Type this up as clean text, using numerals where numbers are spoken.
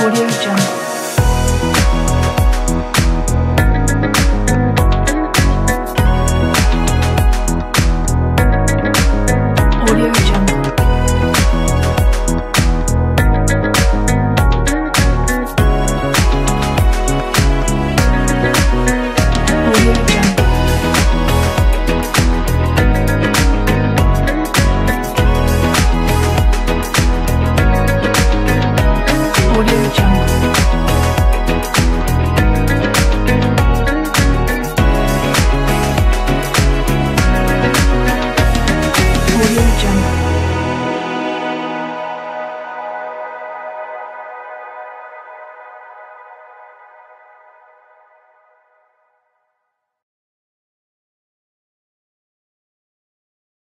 Audio Jungle.